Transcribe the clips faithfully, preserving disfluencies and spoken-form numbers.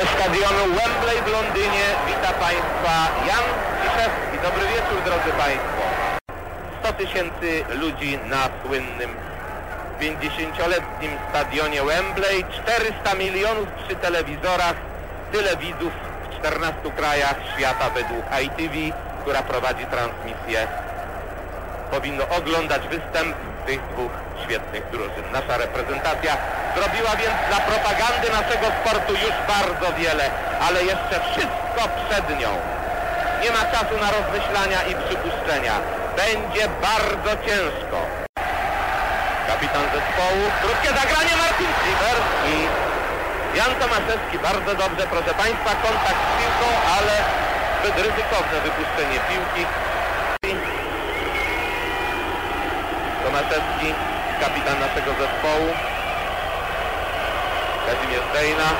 Ze stadionu Wembley w Londynie wita Państwa Jan Ciszewski. Dobry wieczór, drodzy Państwo. sto tysięcy ludzi na słynnym pięćdziesięcioletnim stadionie Wembley, czterysta milionów przy telewizorach, tyle widzów w czternastu krajach świata według I T V, która prowadzi transmisję. Powinno oglądać występ tych dwóch świetnych drużyn. Nasza reprezentacja zrobiła więc dla propagandy naszego sportu już bardzo wiele, ale jeszcze wszystko przed nią. Nie ma czasu na rozmyślania i przypuszczenia. Będzie bardzo ciężko. Kapitan zespołu, krótkie zagranie, Martin Chivers i Jan Tomaszewski bardzo dobrze, proszę Państwa, kontakt z piłką, ale zbyt ryzykowne wypuszczenie piłki. Tomaszewski, kapitan naszego zespołu. Kazimierz Deyna,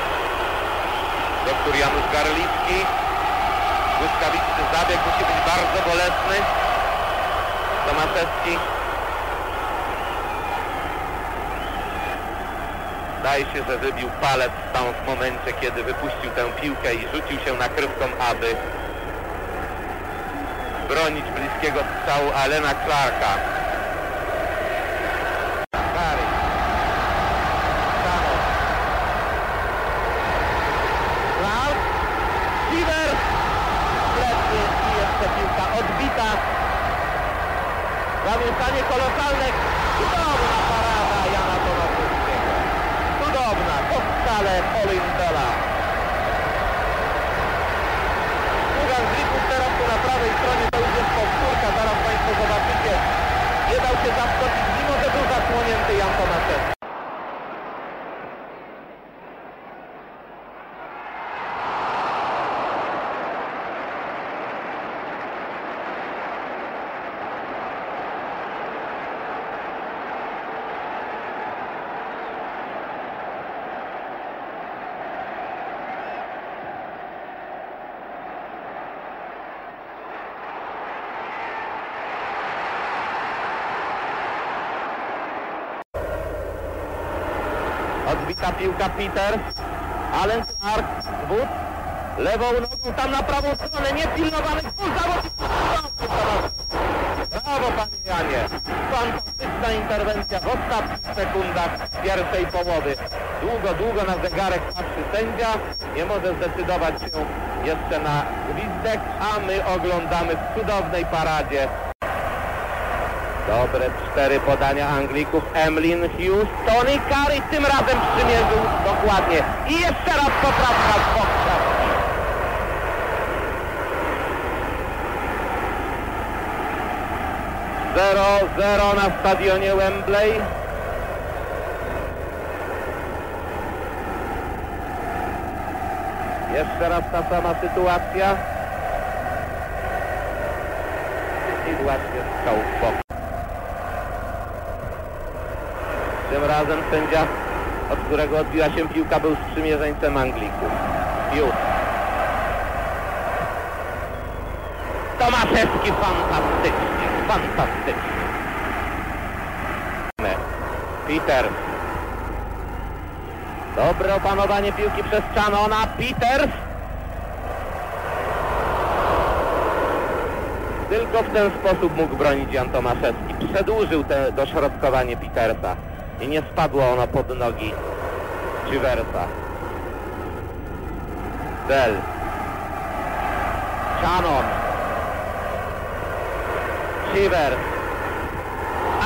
doktor Janusz Garlicki. Błyskawiczny zabieg, musi być bardzo bolesny. Tomaszewski zdaje się, że wybił palec tam w momencie, kiedy wypuścił tę piłkę i rzucił się nakrywką, aby bronić bliskiego strzału Allena Clarke'a. Zamieszanie kolosalne, cudowna parada Jana Tomaszewskiego. Cudowna, po strzale Colin Bella. Garlicki teraz tu na prawej stronie, to już jest powtórka, zaraz Państwo zobaczycie. Nie dał się zaskoczyć, mimo że był zasłonięty Jan Tomaszewski. Odbita piłka, Peters, Allan Clarke, Wood, lewą nogą, tam na prawą stronę, niepilnowany, gór zawodników. Brawo, Panie Janie, fantastyczna interwencja w ostatnich sekundach pierwszej połowy. Długo, długo na zegarek patrzy sędzia, nie może zdecydować się jeszcze na gwizdek, a my oglądamy w cudownej paradzie. Dobre cztery podania Anglików. Emlyn Hughes, Tony Curry tym razem przymierzył dokładnie. I jeszcze raz poprawka z boksa. zero zero na stadionie Wembley. Jeszcze raz ta sama sytuacja. I właśnie strzał w bok. Tym razem sędzia, od którego odbiła się piłka, był sprzymierzeńcem Anglików. Już. Tomaszewski fantastycznie, fantastycznie. Peters. Dobre opanowanie piłki przez Channona. Peters. Tylko w ten sposób mógł bronić Jan Tomaszewski. Przedłużył te dośrodkowanie Petersa. I nie spadło ono pod nogi Chiversa. Bell. Channon. Chivers.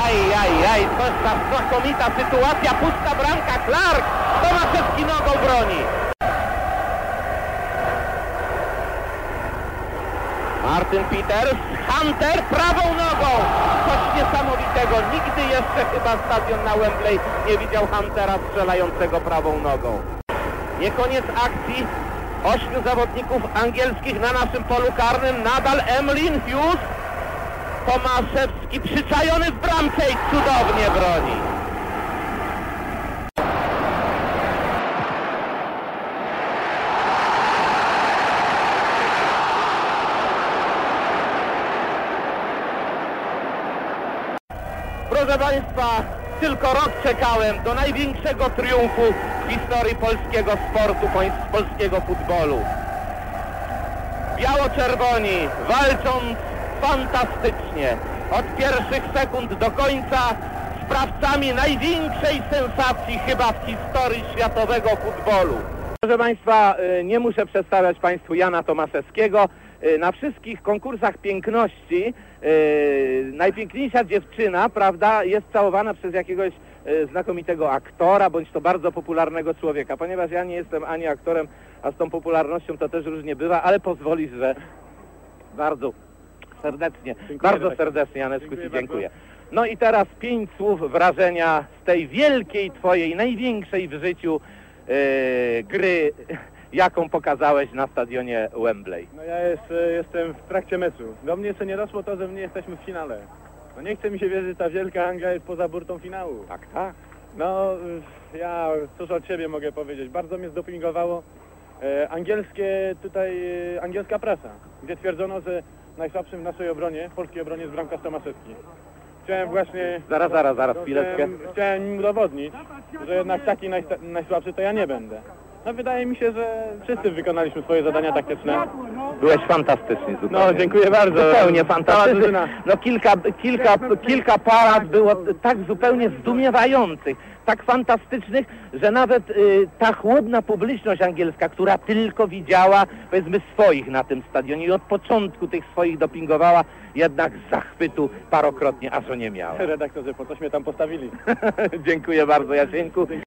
Aj, aj, aj, to jest ta znakomita sytuacja. Pusta bramka, Clarke. Tomaszewski nogą broni. Martin Peters. Hunter prawą nogą. Coś niesamowitego. Nigdy jeszcze chyba stadion na Wembley nie widział Huntera strzelającego prawą nogą. Nie koniec akcji. Ośmiu zawodników angielskich na naszym polu karnym. Nadal Emlyn Hughes. Tomaszewski przyczajony w bramce i cudownie broni. Proszę Państwa, tylko rok czekałem do największego triumfu historii polskiego sportu, polskiego futbolu. Biało-czerwoni, walcząc fantastycznie, od pierwszych sekund do końca, sprawcami największej sensacji chyba w historii światowego futbolu. Proszę Państwa, nie muszę przedstawiać Państwu Jana Tomaszewskiego. Na wszystkich konkursach piękności najpiękniejsza dziewczyna, prawda, jest całowana przez jakiegoś znakomitego aktora, bądź to bardzo popularnego człowieka. Ponieważ ja nie jestem ani aktorem, a z tą popularnością to też różnie bywa, ale pozwolisz, że bardzo serdecznie, dziękuję bardzo tak. serdecznie, Janeczku, dziękuję, Ci dziękuję. Bardzo. No i teraz pięć słów wrażenia z tej wielkiej Twojej, największej w życiu yy, gry, jaką pokazałeś na stadionie Wembley. No ja jest, jestem w trakcie meczu. Do mnie jeszcze nie doszło to, że my jesteśmy w finale. No nie chce mi się wierzyć, że ta wielka Anglia jest poza burtą finału. Tak, tak. No ja cóż od siebie mogę powiedzieć. Bardzo mnie zdopingowało e, angielskie tutaj, e, angielska prasa, gdzie twierdzono, że najsłabszym w naszej obronie, w polskiej obronie jest bramkarz Tomaszewski. Chciałem właśnie... Zaraz, zaraz, zaraz, chwileczkę. Chciałem, chciałem im udowodnić, że jednak taki naj, najsłabszy to ja nie będę. No wydaje mi się, że wszyscy wykonaliśmy swoje zadania taktyczne. Byłeś fantastyczny zupełnie. No dziękuję bardzo. Zupełnie fantastyczny. No kilka, kilka, kilka parad było tak zupełnie zdumiewających, tak fantastycznych, że nawet y, ta chłodna publiczność angielska, która tylko widziała, powiedzmy, swoich na tym stadionie i od początku tych swoich dopingowała, jednak zachwytu parokrotnie aż nie miała. Redaktorze, po coś mnie tam postawili. Dziękuję bardzo, Jasieńku.